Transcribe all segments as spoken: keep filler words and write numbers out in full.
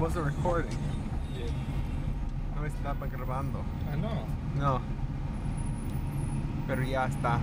wasn't recording. Yeah. No estaba grabando. I know. No. Pero ya está.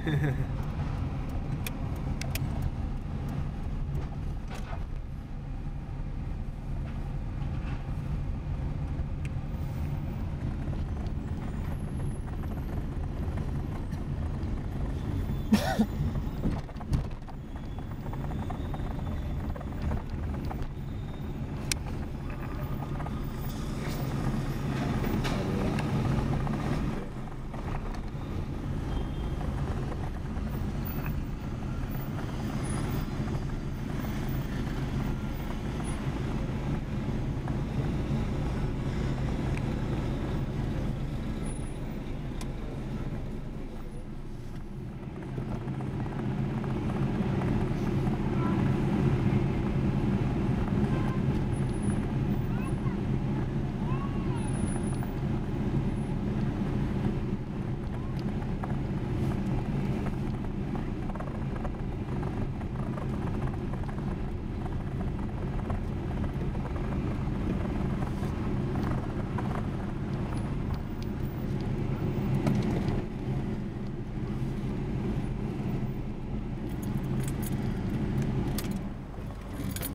Hehehe